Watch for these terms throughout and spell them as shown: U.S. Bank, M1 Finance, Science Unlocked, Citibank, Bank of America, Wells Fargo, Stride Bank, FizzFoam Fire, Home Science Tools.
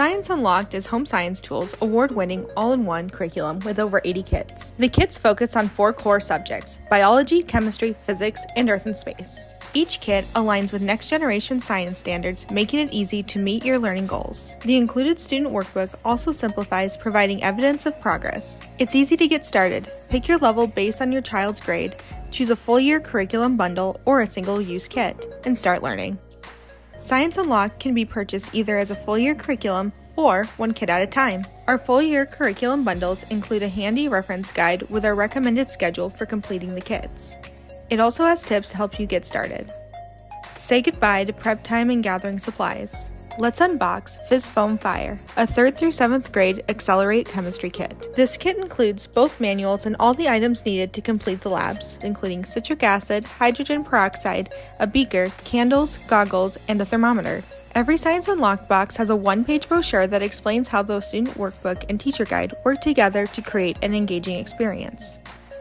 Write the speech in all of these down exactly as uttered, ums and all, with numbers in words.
Science Unlocked is Home Science Tools' award-winning all-in-one curriculum with over eighty kits. The kits focus on four core subjects: biology, chemistry, physics, and earth and space. Each kit aligns with next-generation science standards, making it easy to meet your learning goals. The included student workbook also simplifies providing evidence of progress. It's easy to get started. Pick your level based on your child's grade, choose a full-year curriculum bundle or a single-use kit, and start learning. Science Unlocked can be purchased either as a full-year curriculum or one kit at a time. Our full-year curriculum bundles include a handy reference guide with our recommended schedule for completing the kits. It also has tips to help you get started. Say goodbye to prep time and gathering supplies. Let's unbox FizzFoam Fire, a third through seventh grade Accelerate Chemistry Kit. This kit includes both manuals and all the items needed to complete the labs, including citric acid, hydrogen peroxide, a beaker, candles, goggles, and a thermometer. Every Science Unlocked box has a one-page brochure that explains how the student workbook and teacher guide work together to create an engaging experience.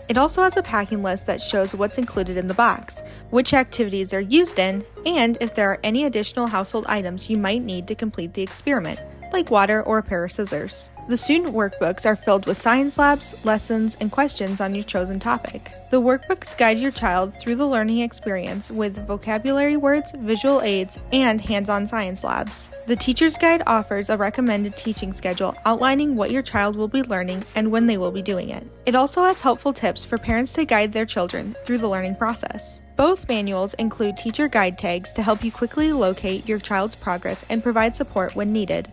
It also has a packing list that shows what's included in the box, which activities are used in, and if there are any additional household items you might need to complete the experiment, like water or a pair of scissors. The student workbooks are filled with science labs, lessons, and questions on your chosen topic. The workbooks guide your child through the learning experience with vocabulary words, visual aids, and hands-on science labs. The teacher's guide offers a recommended teaching schedule outlining what your child will be learning and when they will be doing it. It also has helpful tips for parents to guide their children through the learning process. Both manuals include teacher guide tags to help you quickly locate your child's progress and provide support when needed.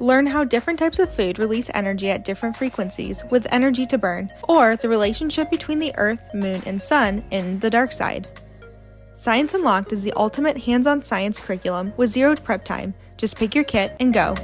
Learn how different types of food release energy at different frequencies with Energy to Burn, or the relationship between the Earth, Moon, and Sun in The Dark Side. Science Unlocked is the ultimate hands-on science curriculum with zeroed prep time. Just pick your kit and go.